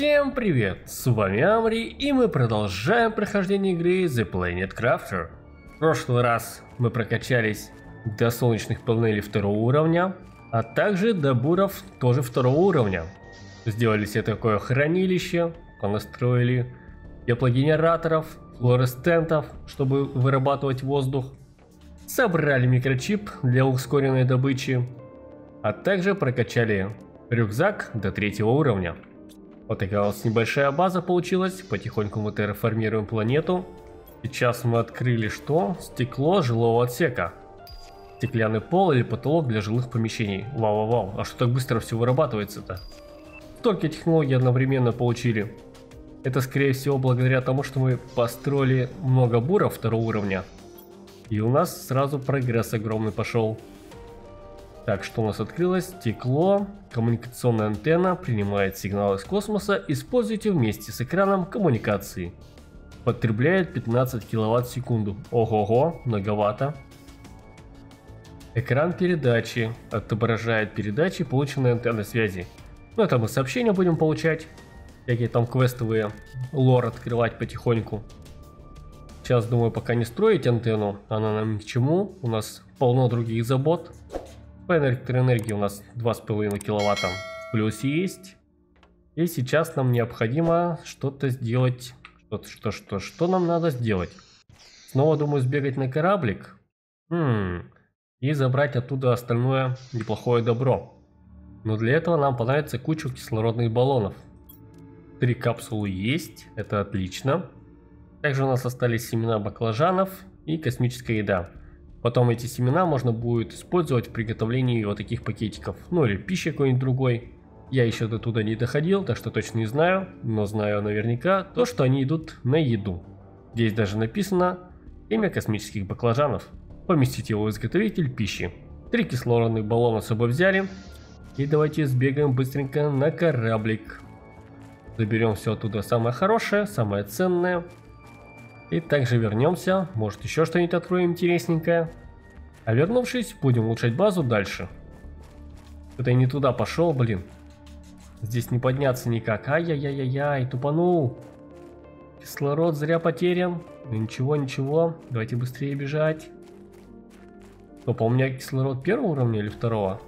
Всем привет, с вами Амри, и мы продолжаем прохождение игры The Planet Crafter. В прошлый раз мы прокачались до солнечных панелей 2-го уровня, а также до буров тоже 2-го уровня. Сделали себе такое хранилище, понастроили теплогенераторов, флуоресцентов, чтобы вырабатывать воздух. Собрали микрочип для ускоренной добычи, а также прокачали рюкзак до 3-го уровня. Вот такая у нас небольшая база получилась, потихоньку мы терраформируем планету. Сейчас мы открыли что? Стекло жилого отсека. Стеклянный пол или потолок для жилых помещений. Вау-вау-вау, а что так быстро все вырабатывается-то? Столько технологий одновременно получили. Это скорее всего благодаря тому, что мы построили много буров 2-го уровня. И у нас сразу прогресс огромный пошел. Так, что у нас открылось? Стекло, коммуникационная антенна, принимает сигнал из космоса, используйте вместе с экраном коммуникации. Потребляет 15 киловатт в секунду. Ого-го, многовато. Экран передачи, отображает передачи, полученные антенной связи. Ну это мы сообщения будем получать, всякие там квестовые, лор открывать потихоньку. Сейчас думаю пока не строить антенну, она нам ни к чему, у нас полно других забот. По электроэнергии у нас 2,5 киловатта плюс есть. И сейчас нам необходимо что-то сделать. Что нам надо сделать? Снова думаю сбегать на кораблик. И забрать оттуда остальное неплохое добро. Но для этого нам понадобится куча кислородных баллонов. 3 капсулы есть, это отлично. Также у нас остались семена баклажанов и космическая еда. Потом эти семена можно будет использовать в приготовлении вот таких пакетиков. Ну или пищи какой-нибудь другой. Я еще до туда не доходил, так что точно не знаю. Но знаю наверняка то, что они идут на еду. Здесь даже написано имя космических баклажанов. Поместите его в изготовитель пищи. 3 кислородных баллона с собой взяли. И давайте сбегаем быстренько на кораблик. Заберем все оттуда самое хорошее, самое ценное. И также вернемся, может еще что-нибудь откроем интересненькое. А вернувшись, будем улучшать базу дальше. Что-то я не туда пошел, блин. Здесь не подняться никак. Ай-яй-яй-яй, тупанул. Кислород зря потерян. Ну, ничего, ничего. Давайте быстрее бежать. Стоп, а у меня кислород 1-го уровня или 2-го?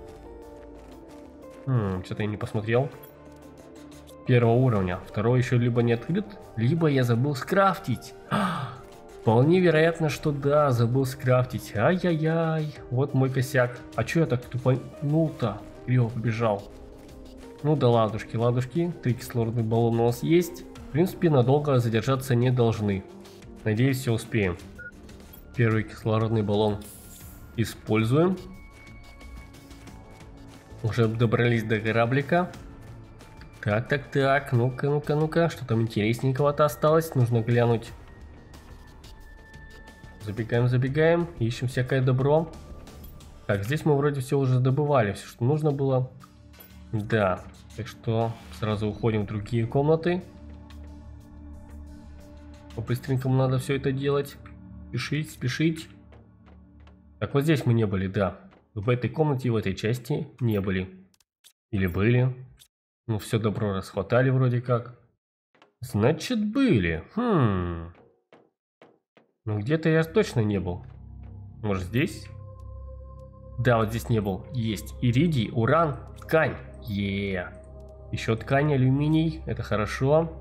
Что-то я не посмотрел. 1-го уровня. 2-й еще либо не открыт, либо я забыл скрафтить. Вполне вероятно, что да, забыл скрафтить. Ай-яй-яй, вот мой косяк. А че я так тупанул-то? Криво побежал. Ну да ладушки, ладушки. 3 кислородных баллона у нас есть. В принципе, надолго задержаться не должны. Надеюсь, все успеем. 1 кислородный баллон используем. Уже добрались до кораблика. Так, ну-ка, что там интересненького-то осталось, нужно глянуть. Забегаем, ищем всякое добро. Так, здесь мы вроде все уже добывали, все, что нужно было. Да, так что сразу уходим в другие комнаты. По-быстренькому надо все это делать. Спешить. Так, вот здесь мы не были, да. В этой комнате и в этой части не были. Или были. Ну, все добро расхватали вроде как. Значит, были. Ну, где-то я точно не был. Может, здесь? Да, вот здесь не был. Есть иридий, уран, ткань. Еще ткань, алюминий. Это хорошо.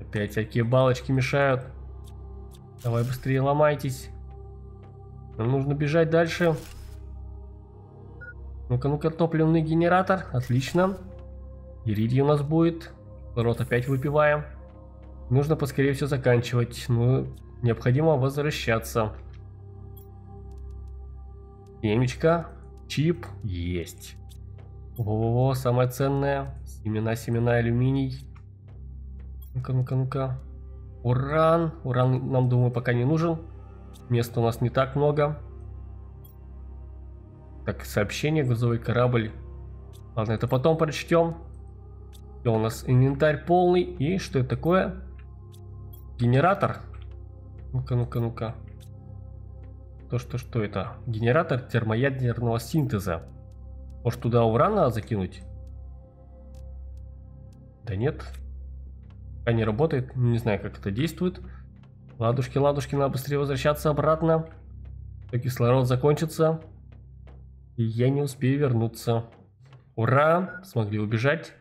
Опять всякие балочки мешают. Давай быстрее ломайтесь. Нам нужно бежать дальше. Ну-ка, топливный генератор, отлично. Иридий у нас будет. Кислород опять выпиваем. Нужно поскорее все заканчивать. Ну, необходимо возвращаться. Семечко, чип, есть. Во-во-во, самое ценное. Семена, алюминий. Ну-ка. Уран. Уран нам, думаю, пока не нужен. Места у нас не так много. Так, сообщение, грузовой корабль. Ладно, это потом прочтем. Все, у нас инвентарь полный. И что это такое? Генератор. Ну-ка. Что это? Генератор термоядерного синтеза. Может, туда урана закинуть? Да нет. Пока не работает. Не знаю, как это действует. Ладушки, ладушки, надо быстрее возвращаться обратно. Кислород закончится. И я не успею вернуться. Ура! Смогли убежать.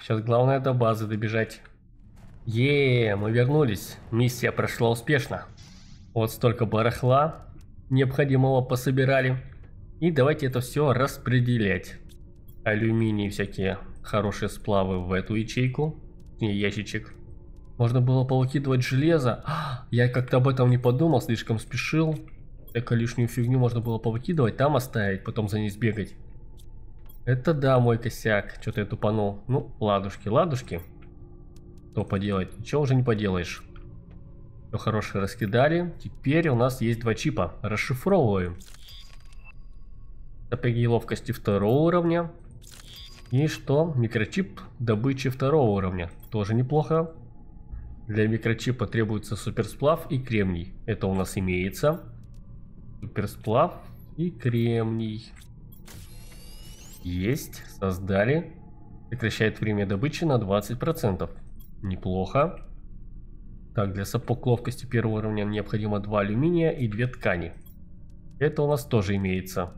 Сейчас главное до базы добежать. Еее, мы вернулись. Миссия прошла успешно. Вот столько барахла необходимого пособирали. И давайте это все распределять. Алюминий, всякие хорошие сплавы в эту ячейку. Не, ящичек. Можно было повыкидывать железо. Я как-то об этом не подумал, слишком спешил. Так лишнюю фигню можно было повыкидывать, там оставить, потом за ней сбегать. Это да, мой косяк. Что-то я тупанул. Ну, ладушки, ладушки. Что поделать? Ничего уже не поделаешь. Все хорошее раскидали. Теперь у нас есть два чипа. Расшифровываем. Топяги ловкости второго уровня. И что? Микрочип добычи второго уровня. Тоже неплохо. Для микрочипа требуется суперсплав и кремний. Это у нас имеется. Суперсплав и кремний. Есть. Создали. Сокращает время добычи на 20%. Неплохо. Так, для сапог ловкости первого уровня необходимо 2 алюминия и 2 ткани. Это у нас тоже имеется.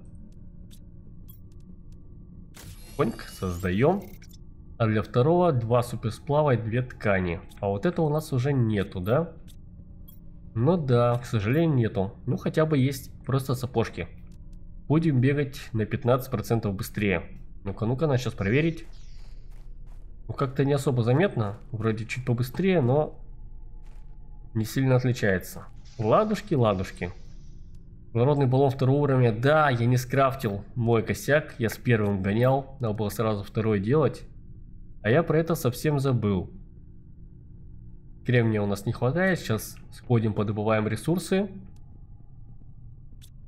Создаем. А для второго 2 суперсплава и 2 ткани. А вот это у нас уже нету, да? Ну да, к сожалению, нету. Ну хотя бы есть просто сапожки. Будем бегать на 15% быстрее. Ну-ка, ну-ка, надо сейчас проверить. Ну как-то не особо заметно. Вроде чуть побыстрее, но не сильно отличается. Ладушки, ладушки. Водородный баллон второго уровня. Да, я не скрафтил. Мой косяк. Я с первым гонял. Надо было сразу второй делать. А я про это совсем забыл. Кремния у нас не хватает. Сейчас сходим, подобываем ресурсы.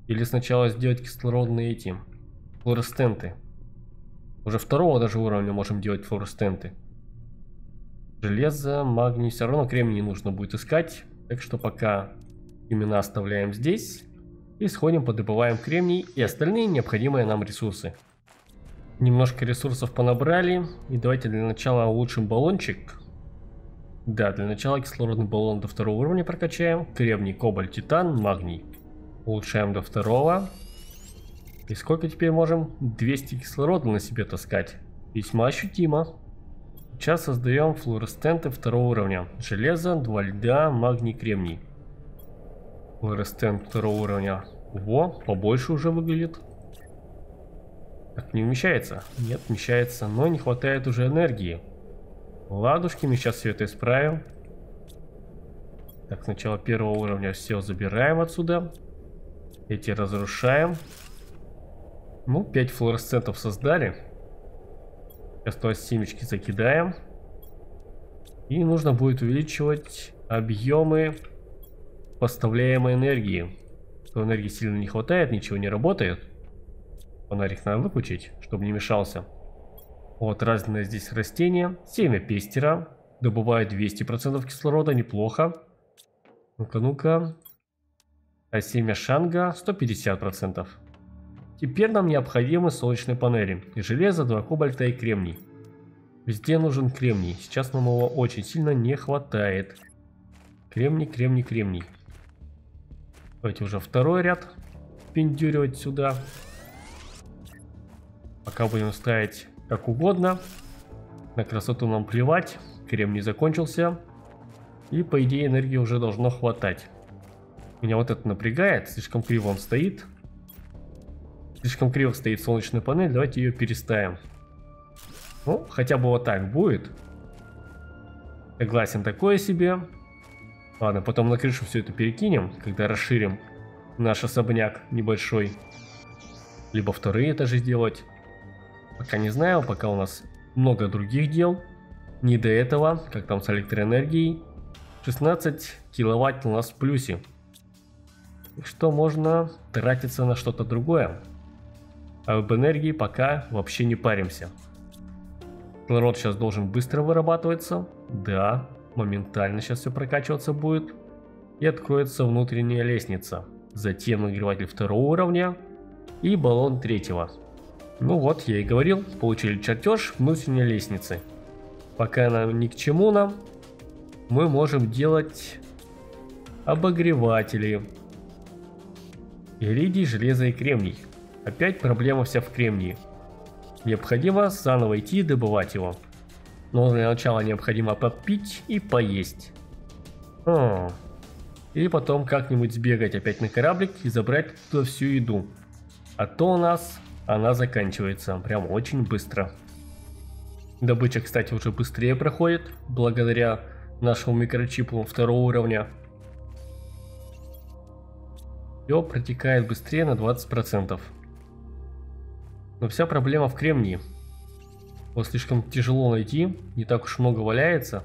Или сначала сделать кислородные эти флуоресценты. Уже второго даже уровня можем делать флуоресценты. Железо, магний. Все равно кремний нужно будет искать. Так что пока имена оставляем здесь. И сходим, подобываем кремний и остальные необходимые нам ресурсы. Немножко ресурсов понабрали. И давайте для начала улучшим баллончик. Да, для начала кислородный баллон до второго уровня прокачаем. Кремний, кобальт, титан, магний. Улучшаем до второго. И сколько теперь можем? 200 кислорода на себе таскать. Весьма ощутимо. Сейчас создаем флуоресценты второго уровня. Железо, 2 льда, магний, кремний. Флуоресцент второго уровня. Во, побольше уже выглядит. Так, не вмещается? Нет, вмещается, но не хватает уже энергии. Ладушки, мы сейчас все это исправим. Так, сначала первого уровня все забираем отсюда. Эти разрушаем. Ну, 5 флуоресцентов создали. Сейчас то есть семечки закидаем. И нужно будет увеличивать объемы поставляемой энергии. То энергии сильно не хватает, ничего не работает. Фонарик надо выключить, чтобы не мешался. Вот разное здесь растение. Семя пестера. Добывает 200% кислорода, неплохо. Ну-ка, ну-ка. А семя шанга 150%. Теперь нам необходимы солнечные панели. И железо, 2 кобальта и кремний. Везде нужен кремний. Сейчас нам его очень сильно не хватает. Кремний, кремний, кремний. Давайте уже второй ряд пиндюривать сюда. Пока будем ставить как угодно. На красоту нам плевать. Кремний закончился. И по идее энергии уже должно хватать. Меня вот это напрягает. Слишком криво он стоит. Слишком криво стоит солнечная панель. Давайте ее переставим. Ну, хотя бы вот так будет. Согласен, такое себе. Ладно, потом на крышу все это перекинем, когда расширим наш особняк небольшой. Либо вторые этажи сделать. Пока не знаю, пока у нас много других дел. Не до этого, как там с электроэнергией. 16 киловатт у нас в плюсе. Так что можно тратиться на что-то другое. А об энергии пока вообще не паримся. Кислород сейчас должен быстро вырабатываться. Да. Моментально сейчас все прокачиваться будет. И откроется внутренняя лестница. Затем нагреватель второго уровня. И баллон третьего. Ну вот, я и говорил. Получили чертеж внутренней лестницы. пока нам ни к чему нам, мы можем делать обогреватели. Иридий, железо и кремний. Опять проблема вся в кремнии. Необходимо заново идти и добывать его. Но для начала необходимо попить и поесть. И потом как-нибудь сбегать опять на кораблик и забрать туда всю еду. А то у нас она заканчивается прям очень быстро. Добыча, кстати, уже быстрее проходит, благодаря нашему микрочипу второго уровня. Все протекает быстрее на 20%. Но вся проблема в кремнии. Его слишком тяжело найти, не так уж много валяется.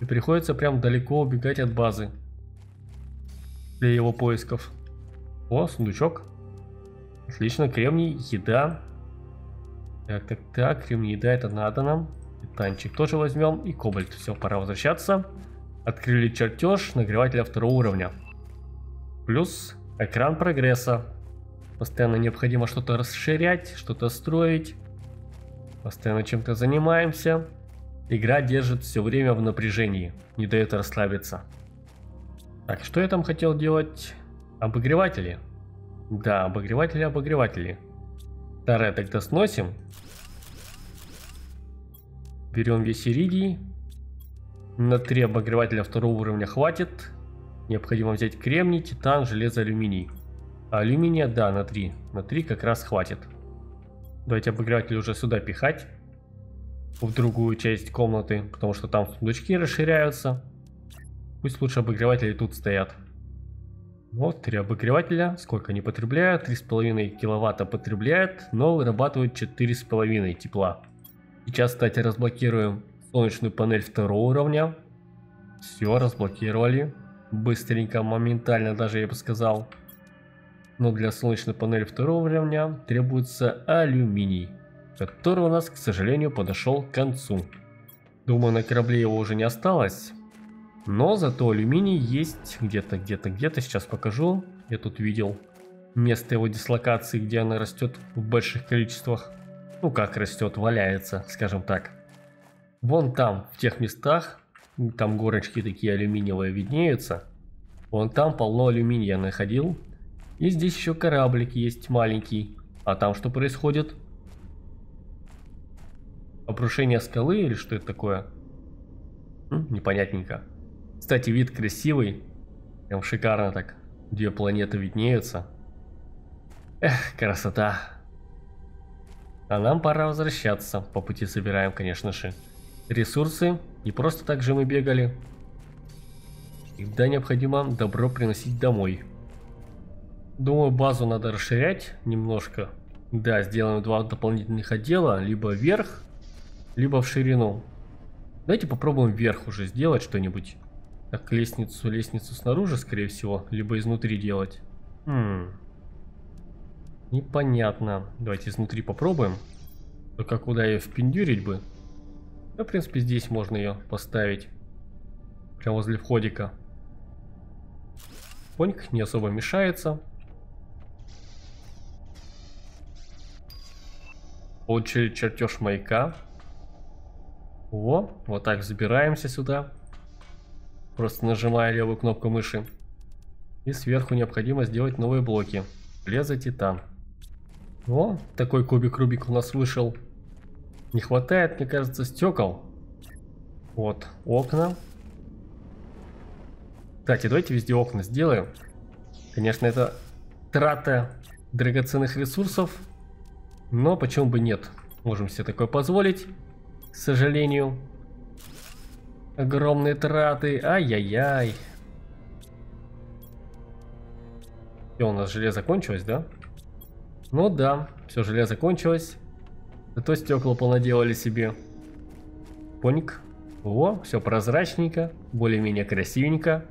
И приходится прям далеко убегать от базы для его поисков. О, сундучок. Отлично, кремний, еда. Так, кремний, еда, это надо нам. Танчик тоже возьмем и кобальт. Все, пора возвращаться. Открыли чертеж нагревателя второго уровня. Плюс экран прогресса. Постоянно необходимо что-то расширять, что-то строить. Постоянно чем-то занимаемся. Игра держит все время в напряжении, не дает расслабиться. Так, что я там хотел делать? Обогреватели. Да, обогреватели. Старое тогда сносим. Берем весь иридий. На 3 обогревателя второго уровня хватит. Необходимо взять кремний, титан, железо, алюминий. А алюминия, да, на 3. На 3 как раз хватит. Давайте обогреватель уже сюда пихать. В другую часть комнаты, потому что там сундучки расширяются. Пусть лучше обогреватели тут стоят. Вот 3 обогревателя. Сколько они потребляют? 3,5 киловатта потребляет, но вырабатывают 4,5 тепла. Сейчас, кстати, разблокируем солнечную панель второго уровня. Все, разблокировали. Быстренько, моментально даже, я бы сказал. Но для солнечной панели второго уровня требуется алюминий, который у нас, к сожалению, подошел к концу. Думаю, на корабле его уже не осталось. Но зато алюминий есть где-то. Сейчас покажу. Я тут видел место его дислокации, где она растет в больших количествах. Ну как растет, валяется, скажем так. Вон там, в тех местах, там горочки такие алюминиевые виднеются. Вон там полно алюминия находил. И здесь еще кораблик есть маленький. А там что происходит? Обрушение скалы или что это такое? Непонятненько. Кстати, вид красивый. Прям шикарно так. 2 планеты виднеются. Эх, красота. А нам пора возвращаться. По пути собираем, конечно же, ресурсы. Не просто так же мы бегали. Иногда необходимо добро приносить домой. Думаю, базу надо расширять немножко. Да, сделаем 2 дополнительных отдела. Либо вверх, либо в ширину. Давайте попробуем вверх уже сделать что-нибудь. Так, лестницу снаружи, скорее всего. Либо изнутри делать. Непонятно. Давайте изнутри попробуем. Только куда ее впендюрить бы? Да, в принципе, здесь можно ее поставить. Прямо возле входика. Поньк не особо мешается. Получили чертеж маяка. О, вот так забираемся сюда. Просто нажимая левую кнопку мыши. И сверху необходимо сделать новые блоки. Железо, титан. О, такой кубик-рубик у нас вышел. Не хватает, мне кажется, стекол. Вот, окна. Кстати, давайте везде окна сделаем. Конечно, это трата драгоценных ресурсов. Но почему бы нет? Можем себе такое позволить. К сожалению. Огромные траты. Ай-яй-яй. Все, у нас железо кончилось, да? Ну да, все железо кончилось. Зато стекла понаделали себе. Поник. О, все прозрачненько, более-менее красивенько.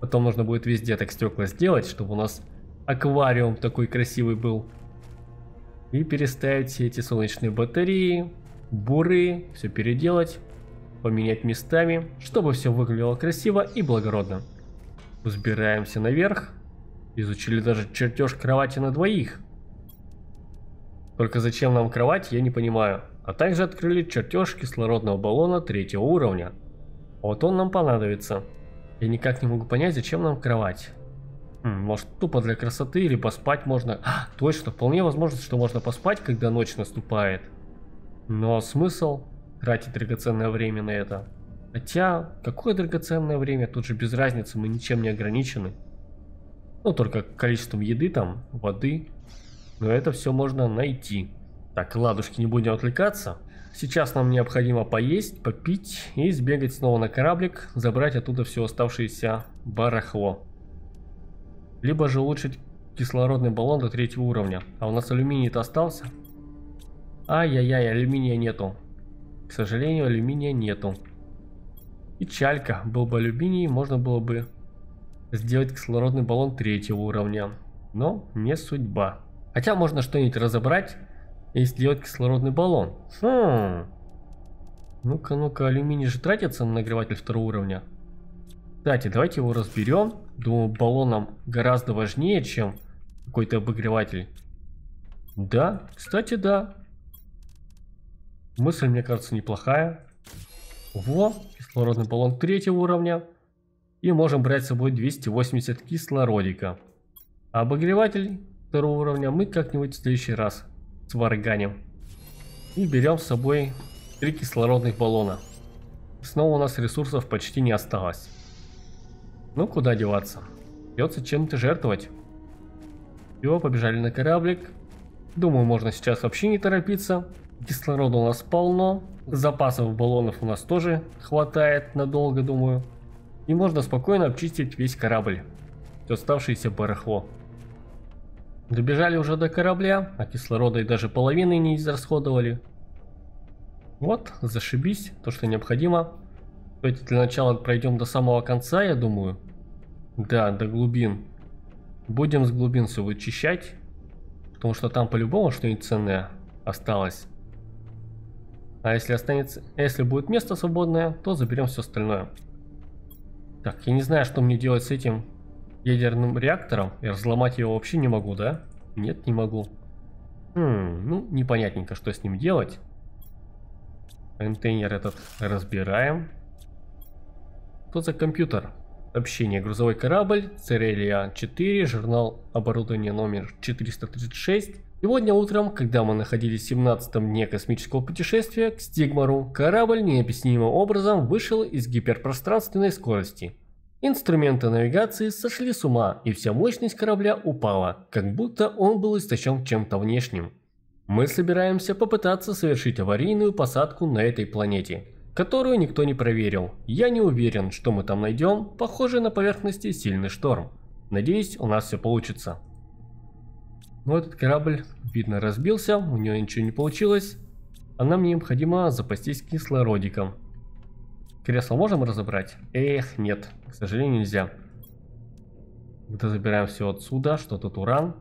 Потом нужно будет везде так стекла сделать, чтобы у нас аквариум такой красивый был. И переставить все эти солнечные батареи, буры, все переделать, поменять местами, чтобы все выглядело красиво и благородно. Взбираемся наверх. Изучили даже чертеж кровати на 2. Только зачем нам кровать, я не понимаю. А также открыли чертеж кислородного баллона 3-го уровня. Вот он нам понадобится. Я никак не могу понять, зачем нам кровать. Может, тупо для красоты или поспать можно. А, точно, вполне возможно, что можно поспать, когда ночь наступает. Но смысл тратить драгоценное время на это? Хотя, какое драгоценное время? Тут же без разницы, мы ничем не ограничены. Ну, только количеством еды там, воды. Но это все можно найти. Так, ладушки, не будем отвлекаться. Сейчас нам необходимо поесть, попить и сбегать снова на кораблик, забрать оттуда все оставшееся барахло. Либо же улучшить кислородный баллон до 3-го уровня. А у нас алюминий-то остался? Ай-яй-яй, алюминия нету. К сожалению, алюминия нету. Печалька. Был бы алюминий, можно было бы сделать кислородный баллон 3-го уровня. Но не судьба. Хотя можно что-нибудь разобрать и сделать кислородный баллон. Ну-ка, ну-ка, алюминий же тратится на нагреватель 2-го уровня. Кстати, давайте его разберем. Думаю, баллон нам гораздо важнее, чем какой-то обогреватель. Да, кстати, да. Мысль, мне кажется, неплохая. Во, кислородный баллон 3-го уровня. И можем брать с собой 280 кислородика. А обогреватель 2-го уровня мы как-нибудь в следующий раз сварганим. И берем с собой 3 кислородных баллона. Снова у нас ресурсов почти не осталось. Ну, куда деваться? Придется чем-то жертвовать. Все, побежали на кораблик. Думаю, можно сейчас вообще не торопиться. Кислорода у нас полно. Запасов баллонов у нас тоже хватает надолго, думаю. И можно спокойно обчистить весь корабль. Все оставшееся барахло. Добежали уже до корабля, а кислорода и даже половины не израсходовали. Вот, зашибись, то, что необходимо. Давайте для начала пройдем до самого конца, я думаю. Да, до глубин. Будем с глубин все вычищать, потому что там по-любому что-нибудь ценное осталось. А если останется, если будет место свободное, то заберем все остальное. Так, я не знаю, что мне делать с этим ядерным реактором. Я взломать его вообще не могу, да? Нет, не могу. Ну, непонятненько, что с ним делать. Контейнер этот разбираем. Что за компьютер? Сообщение. Грузовой корабль Церелия-4, журнал оборудования номер 436. Сегодня утром, когда мы находились в 17-м дне космического путешествия к Стигмару, корабль необъяснимым образом вышел из гиперпространственной скорости. Инструменты навигации сошли с ума, и вся мощность корабля упала, как будто он был истощен чем-то внешним. Мы собираемся попытаться совершить аварийную посадку на этой планете, которую никто не проверил. Я не уверен, что мы там найдем. Похоже, на поверхности сильный шторм. Надеюсь, у нас все получится. Но этот корабль, видно, разбился, у него ничего не получилось. А нам необходимо запастись кислородиком. Кресло можем разобрать? Эх, нет, к сожалению, нельзя. Тогда забираем все отсюда, что тут уран.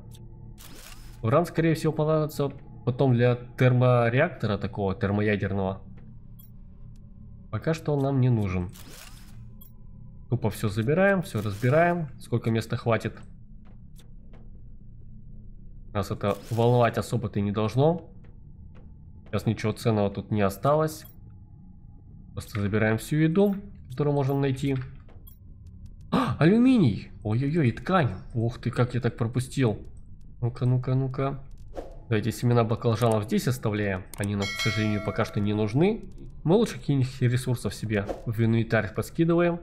Уран, скорее всего, понадобится потом для термореактора такого, термоядерного. Пока что он нам не нужен. Тупо все забираем, все разбираем, сколько места хватит. Нас это волновать особо-то и не должно. Сейчас ничего ценного тут не осталось. Просто забираем всю еду, которую можем найти. А, алюминий! Ой-ой-ой, и ткань! Ух ты, как я так пропустил! Ну-ка, ну-ка, ну-ка. Давайте семена баклажанов здесь оставляем. Они нам, к сожалению, пока что не нужны. Мы лучше каких-нибудь ресурсов себе в инвентарь поскидываем.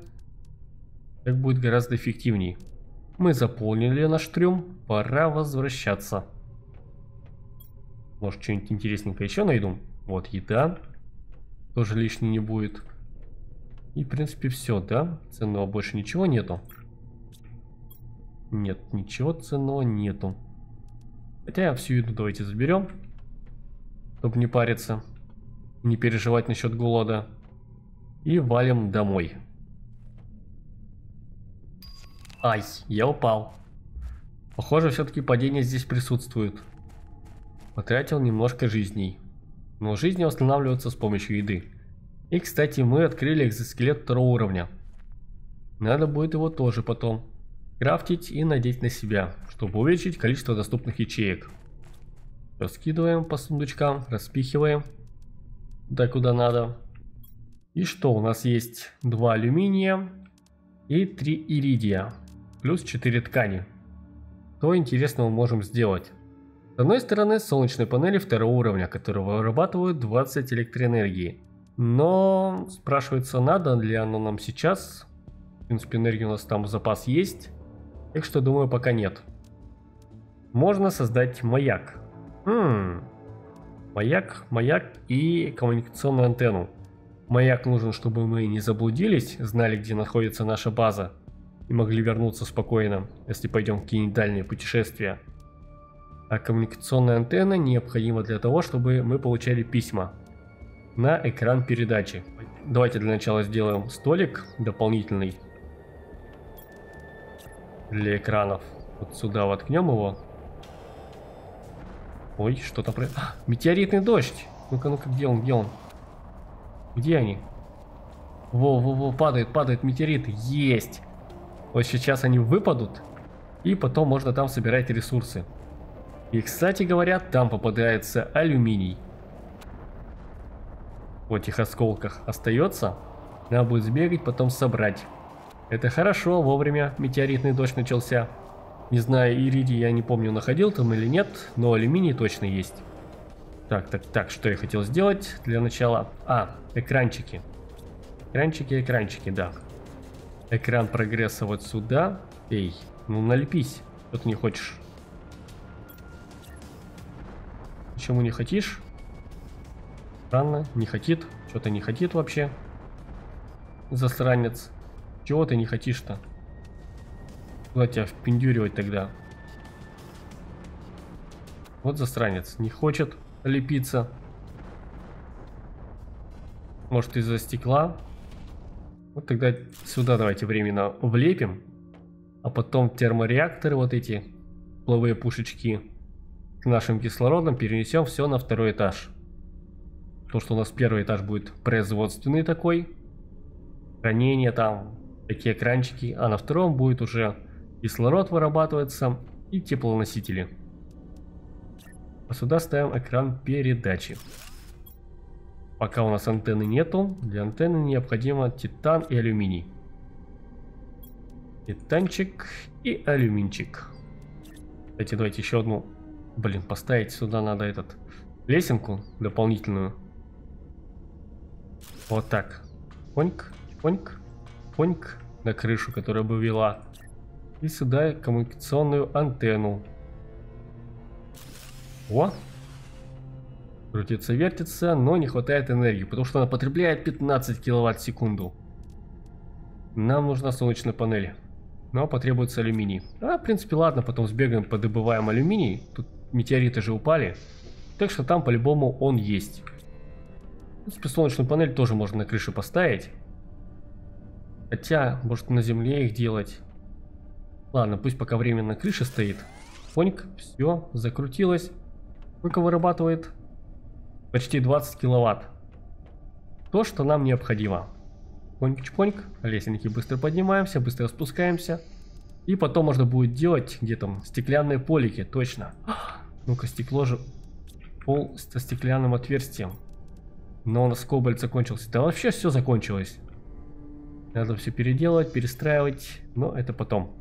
Так будет гораздо эффективней. Мы заполнили наш трюм. Пора возвращаться. Может, что-нибудь интересненькое еще найду. Вот еда. Тоже лишней не будет. И, в принципе, все, да? Ценного больше ничего нету. Нет, ничего ценного нету. Хотя всю еду давайте заберем, чтобы не париться, не переживать насчет голода. И валим домой. Ай, я упал. Похоже, все-таки падение здесь присутствует. Потратил немножко жизней. Но жизни восстанавливаются с помощью еды. И, кстати, мы открыли экзоскелет 2-го уровня. Надо будет его тоже потом крафтить и надеть на себя, чтобы увеличить количество доступных ячеек. Раскидываем по сундучкам, распихиваем. да куда надо. И что у нас есть? 2 алюминия и 3 иридия. Плюс 4 ткани. Что интересного можем сделать? С одной стороны, солнечные панели второго уровня, которые вырабатывают 20 электроэнергии. Но спрашивается, надо ли оно нам сейчас. В принципе, энергии у нас там запас есть. Так что, думаю, пока нет. Можно создать маяк. Маяк и коммуникационную антенну. Маяк нужен, чтобы мы не заблудились, знали, где находится наша база. И могли вернуться спокойно, если пойдем в какие-нибудь дальние путешествия. А коммуникационная антенна необходима для того, чтобы мы получали письма на экран передачи. Давайте для начала сделаем столик дополнительный для экранов. Вот сюда воткнем его. Ой, что-то про... Метеоритный дождь! Ну-ка, где он? Где они? Во-во-во, падает метеорит. Есть! Вот сейчас они выпадут, и потом можно там собирать ресурсы. И, кстати говоря, там попадается алюминий. В этих осколках остается. Надо будет сбегать, потом собрать. Это хорошо, вовремя метеоритный дождь начался. Не знаю, иридий я не помню, находил там или нет, но алюминий точно есть. Так, что я хотел сделать для начала? Экранчики. Экранчики, да. Экран прогресса вот сюда. Эй, ну налепись, что ты не хочешь. Почему не хочешь? Странно, не хочет. Что-то не хочет вообще. Засранец. Чего ты не хочешь-то? Куда тебя впендюривать тогда? Вот засранец. Не хочет лепиться. Может, из-за стекла? Вот тогда сюда давайте временно влепим. А потом термореакторы, вот эти плавые пушечки, к нашим кислородам перенесем все на второй этаж. То, что у нас первый этаж будет производственный такой. Хранение там, такие экранчики. А на втором будет уже кислород вырабатываться и теплоносители. А сюда ставим экран передачи. Пока у нас антенны нету. Для антенны необходимо титан и алюминий. Титанчик и алюминчик. Кстати, давайте еще одну... Блин, поставить сюда надо этот... Лесенку дополнительную. Вот так. Поньк. На крышу, которая бы вела. И сюда коммуникационную антенну. О! Крутится, вертится, но не хватает энергии, потому что она потребляет 15 киловатт в секунду. Нам нужна солнечная панель, но потребуется алюминий. В принципе, ладно, потом сбегаем, подобываем алюминий. Тут метеориты же упали, так что там по-любому он есть. В принципе, солнечную панель тоже можно на крыше поставить. Хотя, может, на земле их делать. Ладно, пусть пока временно на крыше стоит. Поньк, все, закрутилось. Сколько вырабатывает? Почти 20 киловатт. То, что нам необходимо. Поньк-чпоньк. Лесенки быстро поднимаемся, быстро спускаемся. И потом можно будет делать где там стеклянные полики, точно. Ну-ка, стекло же. Пол со стеклянным отверстием. Но у нас кобальт закончился. Да вообще все закончилось. Надо все переделывать, перестраивать. Но это потом.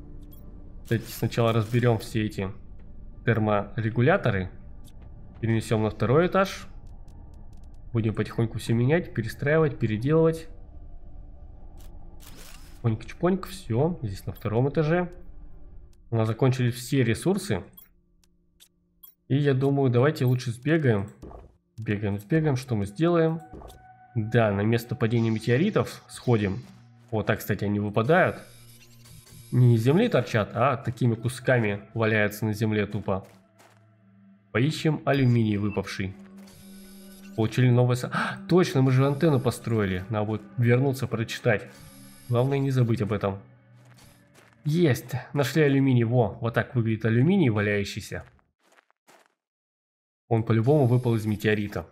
Кстати, сначала разберем все эти терморегуляторы. Перенесем на второй этаж. Будем потихоньку все менять, перестраивать, переделывать. Поньк-чпоньк, все, здесь на втором этаже. У нас закончились все ресурсы. И я думаю, давайте лучше сбегаем. Сбегаем, что мы сделаем? Да, на место падения метеоритов сходим. Вот так, кстати, они выпадают. Не из земли торчат, а такими кусками валяются на земле тупо. Поищем алюминий выпавший. Получили новое... Точно, мы же антенну построили. Надо будет вернуться, прочитать. Главное не забыть об этом. Есть! Нашли алюминий. Во, вот так выглядит алюминий, валяющийся. Он по-любому выпал из метеорита.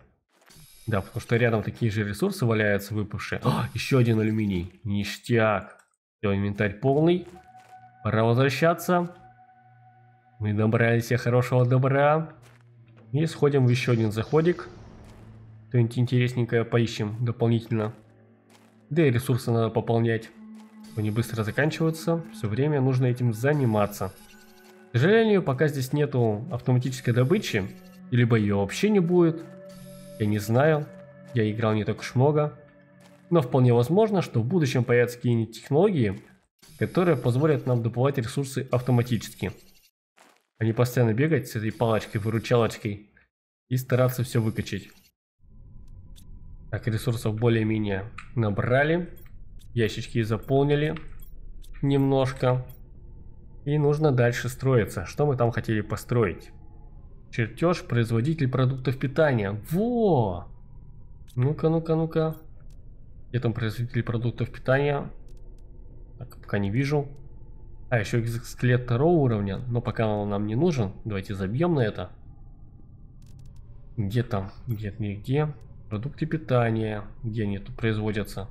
Да, потому что рядом такие же ресурсы валяются, выпавшие. Еще один алюминий. Ништяк. Все, инвентарь полный. Пора возвращаться. Мы добрались, все хорошего добра. И сходим в еще один заходик. Что-нибудь интересненькое поищем дополнительно. Да и ресурсы надо пополнять. Они быстро заканчиваются. Все время нужно этим заниматься. К сожалению, пока здесь нету автоматической добычи. Либо ее вообще не будет. Я не знаю. Я играл не так уж много. Но вполне возможно, что в будущем появятся какие-нибудь технологии, которые позволят нам добывать ресурсы автоматически. А не постоянно бегать с этой палочкой-выручалочкой и стараться все выкачать. Так, ресурсов более-менее набрали. Ящички заполнили немножко. И нужно дальше строиться. Что мы там хотели построить? Чертеж, производитель продуктов питания. Во! Ну-ка, ну-ка, ну-ка. Где там производитель продуктов питания? Так, пока не вижу. А, еще экзоскелет 2-го уровня. Но пока он нам не нужен. Давайте забьем на это. Где там? Где-то нигде. Продукты питания. Где они тут производятся?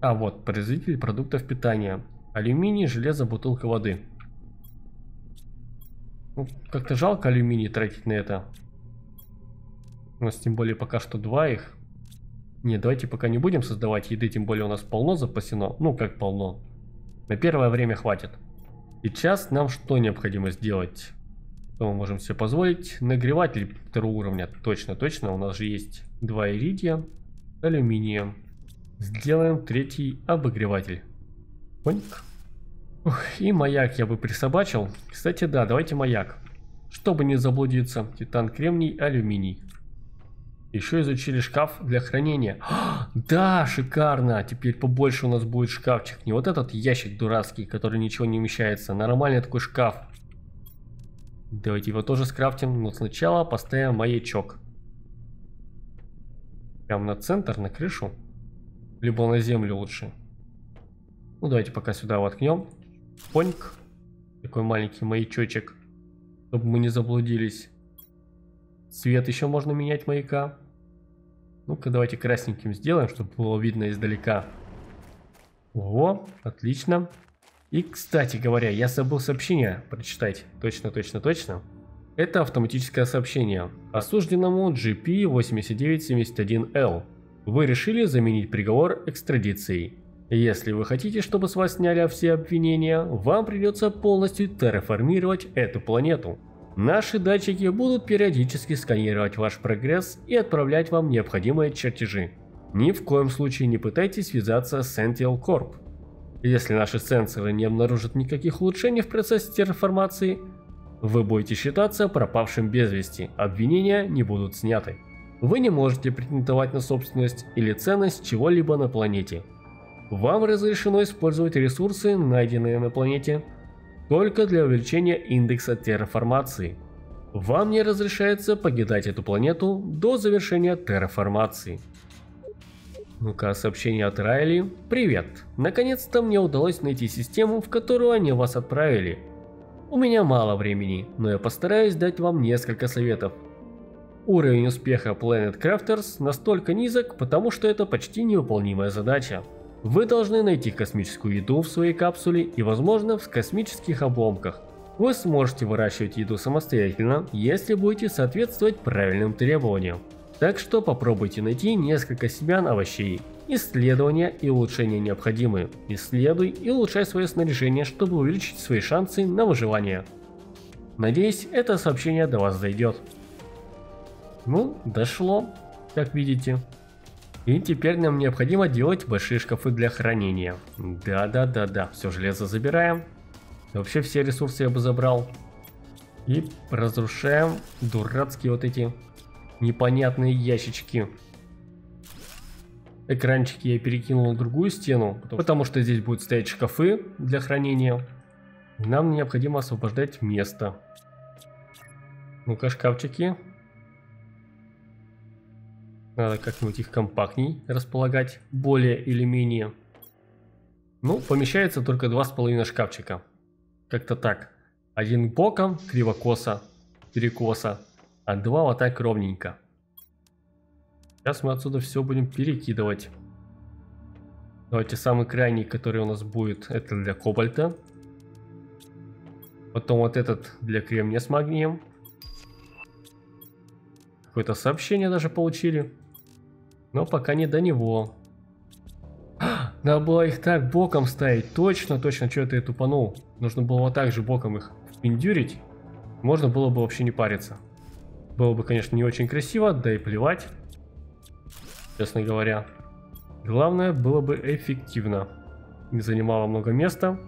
А, вот, производитель продуктов питания. Алюминий, железо, бутылка воды. Ну, как-то жалко алюминий тратить на это. У нас тем более пока что 2 их. Не, давайте пока не будем создавать еды, тем более у нас полно запасено. Ну, как полно. На первое время хватит. Сейчас нам что необходимо сделать? Что мы можем себе позволить? Нагреватель 2-го уровня. Точно, точно. У нас же есть 2 иридия, алюминия. Сделаем 3-й обогреватель. Понятно? Ух, и маяк я бы присобачил. Кстати, да, давайте маяк. Чтобы не заблудиться. Титан, кремний, алюминий. Еще изучили шкаф для хранения. А, да, шикарно. Теперь побольше у нас будет шкафчик. Не вот этот ящик дурацкий, который ничего не вмещается. Нормальный такой шкаф. Давайте его тоже скрафтим. Но сначала поставим маячок. Прям на центр, на крышу. Либо на землю лучше. Ну, давайте пока сюда воткнем. Поньк. Такой маленький маячочек. Чтобы мы не заблудились. Цвет еще можно менять маяка. Ну-ка, давайте красненьким сделаем, чтобы было видно издалека. Ого, отлично. И, кстати говоря, я забыл сообщение прочитать. Точно, точно, точно. Это автоматическое сообщение. Осужденному GP 8971L. Вы решили заменить приговор экстрадицией. Если вы хотите, чтобы с вас сняли все обвинения, вам придется полностью терраформировать эту планету. Наши датчики будут периодически сканировать ваш прогресс и отправлять вам необходимые чертежи. Ни в коем случае не пытайтесь связаться с Sentinel Corp. Если наши сенсоры не обнаружат никаких улучшений в процессе терраформации, вы будете считаться пропавшим без вести, обвинения не будут сняты. Вы не можете претендовать на собственность или ценность чего-либо на планете. Вам разрешено использовать ресурсы, найденные на планете, только для увеличения индекса терраформации. Вам не разрешается покидать эту планету до завершения терраформации. Ну-ка, сообщение от Райли. Привет! Наконец-то мне удалось найти систему, в которую они вас отправили. У меня мало времени, но я постараюсь дать вам несколько советов. Уровень успеха Planet Crafters настолько низок, потому что это почти невыполнимая задача. Вы должны найти космическую еду в своей капсуле и, возможно, в космических обломках. Вы сможете выращивать еду самостоятельно, если будете соответствовать правильным требованиям. Так что попробуйте найти несколько семян овощей. Исследования и улучшения необходимы. Исследуй и улучшай свое снаряжение, чтобы увеличить свои шансы на выживание. Надеюсь, это сообщение до вас дойдет. Ну, дошло, как видите. И теперь нам необходимо делать большие шкафы для хранения. Да-да-да-да, все железо забираем. Вообще все ресурсы я бы забрал. И разрушаем дурацкие вот эти непонятные ящички. Экранчики я перекинул на другую стену, потому что здесь будут стоять шкафы для хранения. Нам необходимо освобождать место. Ну-ка, шкафчики. Надо как-нибудь их компактней располагать, более или менее. Ну, помещается только 2,5 шкафчика. Как-то так. Один боком, кривокоса, перекоса, а 2 вот так ровненько. Сейчас мы отсюда все будем перекидывать. Давайте самый крайний, который у нас будет, это для кобальта. Потом вот этот для кремния с магнием. Какое-то сообщение даже получили. Но пока не до него. Надо было их так боком ставить. Точно, точно, что это я тупанул. Нужно было вот так же боком их впендюрить. Можно было бы вообще не париться. Было бы, конечно, не очень красиво, да и плевать. Честно говоря. Главное, было бы эффективно. Не занимало много места.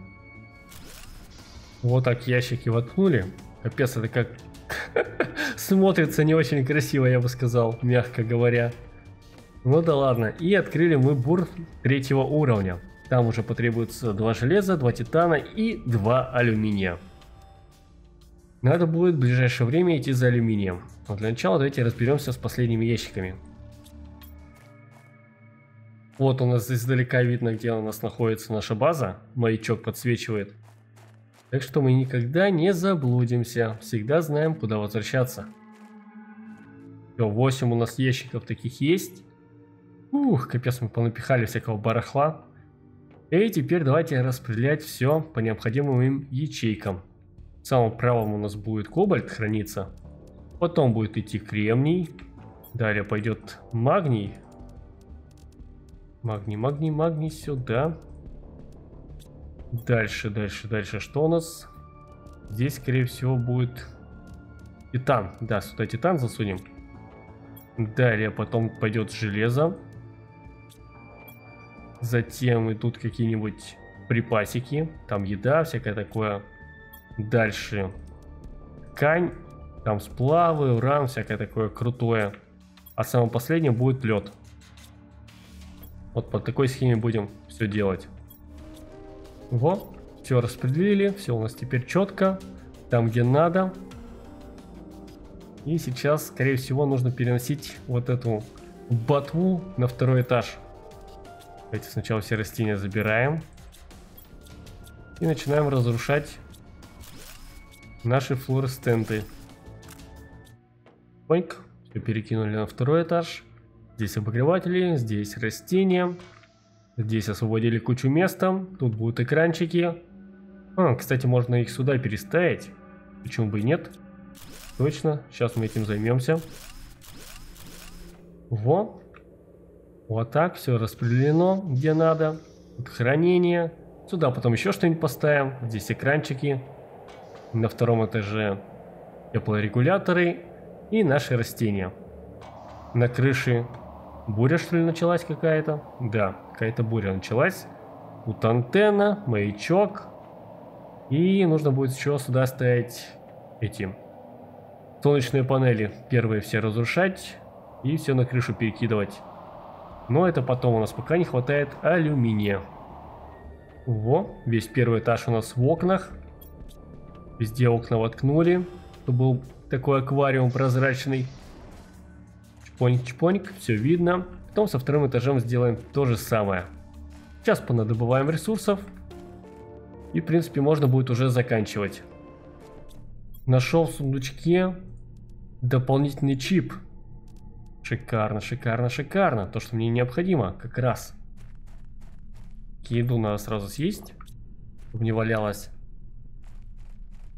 Вот так ящики воткнули. Капец, это как... Смотрится не очень красиво, я бы сказал, мягко говоря. Ну да ладно. И открыли мы бур 3-го уровня. Там уже потребуется 2 железа, 2 титана и 2 алюминия. Надо будет в ближайшее время идти за алюминием. Но для начала давайте разберемся с последними ящиками. Вот у нас издалека видно, где у нас находится наша база. Маячок подсвечивает. Так что мы никогда не заблудимся. Всегда знаем, куда возвращаться. Все, 8 у нас ящиков таких есть. Ух, капец, мы понапихали всякого барахла. И теперь давайте распределять все по необходимым им ячейкам. В самом правом у нас будет кобальт храниться. Потом будет идти кремний. Далее пойдет магний. Магний сюда. Дальше. Что у нас? Здесь, скорее всего, будет титан. Да, сюда титан засунем. Далее потом пойдет железо. Затем идут какие-нибудь припасики. Там еда, всякое такое. Дальше ткань. Там сплавы, уран, всякое такое крутое. А самое последнее будет лед. Вот по такой схеме будем все делать. Во, все распределили, все у нас теперь четко, там где надо. И сейчас, скорее всего, нужно переносить вот эту ботву на 2-й этаж. Давайте сначала все растения забираем. И начинаем разрушать наши флуоресценты. Поньк, все перекинули на 2-й этаж. Здесь обогреватели, здесь растения. Здесь освободили кучу места. Тут будут экранчики. Кстати, можно их сюда переставить. Почему бы и нет? Точно, сейчас мы этим займемся. Во. Вот так, все распределено, где надо. Тут хранение. Сюда потом еще что-нибудь поставим. Здесь экранчики. На 2-м этаже теплорегуляторы. И наши растения. На крыше... Буря, что ли, началась какая-то? Да, какая-то буря началась. Тут антенна, маячок. И нужно будет еще сюда ставить эти солнечные панели. Первые все разрушать и все на крышу перекидывать. Но это потом у нас пока не хватает алюминия. Во, весь 1-й этаж у нас в окнах. Везде окна воткнули. Это был такой аквариум прозрачный. Чпоник-чпоник, все видно. Потом со 2-м этажом сделаем то же самое. Сейчас понадобываем ресурсов. И, в принципе, можно будет уже заканчивать. Нашел в сундучке дополнительный чип. Шикарно, шикарно, шикарно. То, что мне необходимо, как раз. Еду надо сразу съесть, чтобы не валялось.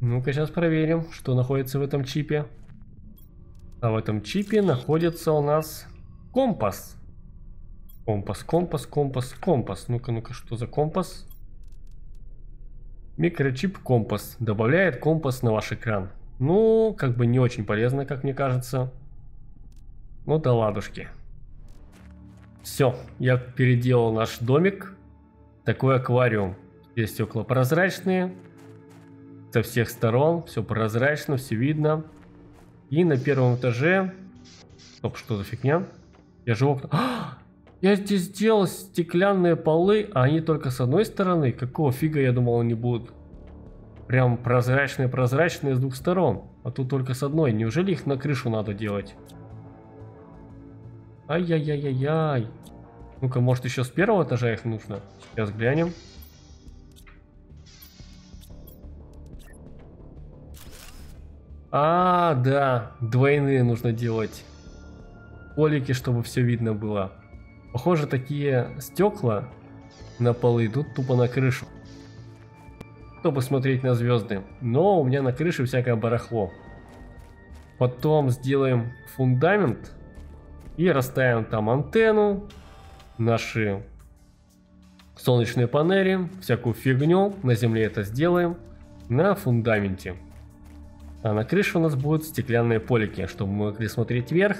Ну-ка, сейчас проверим, что находится в этом чипе. А в этом чипе находится у нас компас. Компас. Ну-ка, что за компас? Микрочип компас. Добавляет компас на ваш экран. Ну, как бы не очень полезно, как мне кажется. Ну да ладушки. Все, я переделал наш домик. Такой аквариум. Здесь стекла прозрачные. Со всех сторон. Все прозрачно, все видно. И на 1-м этаже... Стоп, что за фигня? Я же окна... Я здесь сделал стеклянные полы, а они только с одной стороны. Какого фига, я думал, они будут прям прозрачные-прозрачные с 2 сторон. А тут только с одной. Неужели их на крышу надо делать? Ай-яй-яй-яй-яй. Ну-ка, может, еще с 1-го этажа их нужно? Сейчас глянем. А, да, двойные нужно делать полики, чтобы все видно было. Похоже, такие стекла на полы идут тупо на крышу, чтобы смотреть на звезды. Но у меня на крыше всякое барахло. Потом сделаем фундамент. И расставим там антенну, наши солнечные панели, всякую фигню. На земле это сделаем на фундаменте. А на крыше у нас будут стеклянные полики, чтобы мы могли смотреть вверх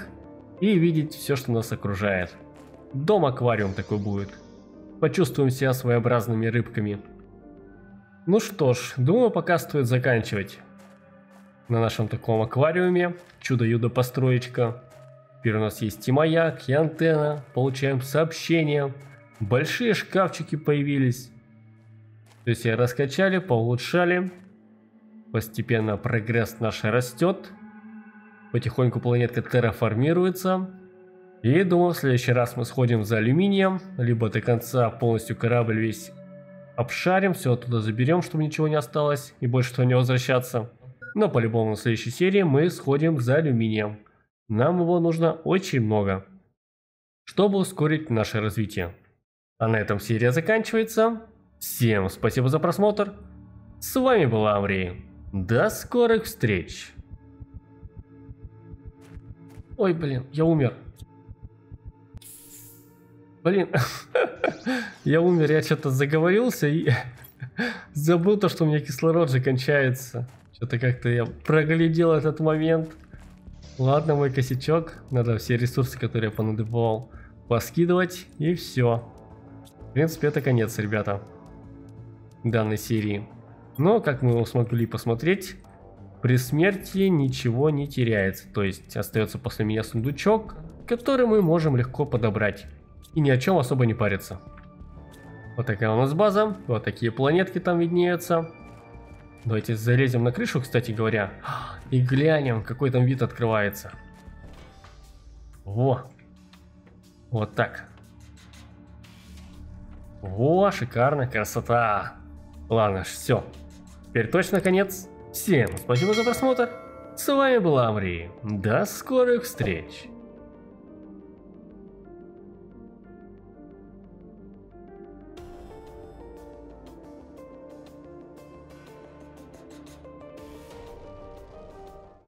и видеть все, что нас окружает. Дом-аквариум такой будет. Почувствуем себя своеобразными рыбками. Ну что ж, думаю, пока стоит заканчивать на нашем таком аквариуме. Чудо-юдо-построечка. Теперь у нас есть и маяк, и антенна. Получаем сообщения. Большие шкафчики появились. То есть раскачали, поулучшали. Постепенно прогресс наш растет. Потихоньку планетка терраформируется. И думаю, в следующий раз мы сходим за алюминием. Либо до конца полностью корабль весь обшарим. Все оттуда заберем, чтобы ничего не осталось. И больше туда не возвращаться. Но по-любому в следующей серии мы сходим за алюминием. Нам его нужно очень много, чтобы ускорить наше развитие. А на этом серия заканчивается. Всем спасибо за просмотр. С вами был Амри. До скорых встреч. Ой, блин, я умер. Блин, я умер, я что-то заговорился и забыл то, что у меня кислород же кончается. Что-то как-то я проглядел этот момент. Ладно, мой косячок, надо все ресурсы, которые я понадобал, поскидывать, и все. В принципе, это конец, ребята, данной серии. Но, как мы смогли посмотреть, при смерти ничего не теряется. То есть, остается после меня сундучок, который мы можем легко подобрать. И ни о чем особо не париться. Вот такая у нас база, вот такие планетки там виднеются. Давайте залезем на крышу, кстати говоря, и глянем, какой там вид открывается. Во! Вот так. Во, шикарно, красота! Ладно, все. Теперь точно конец. Всем спасибо за просмотр. С вами был Амри. До скорых встреч!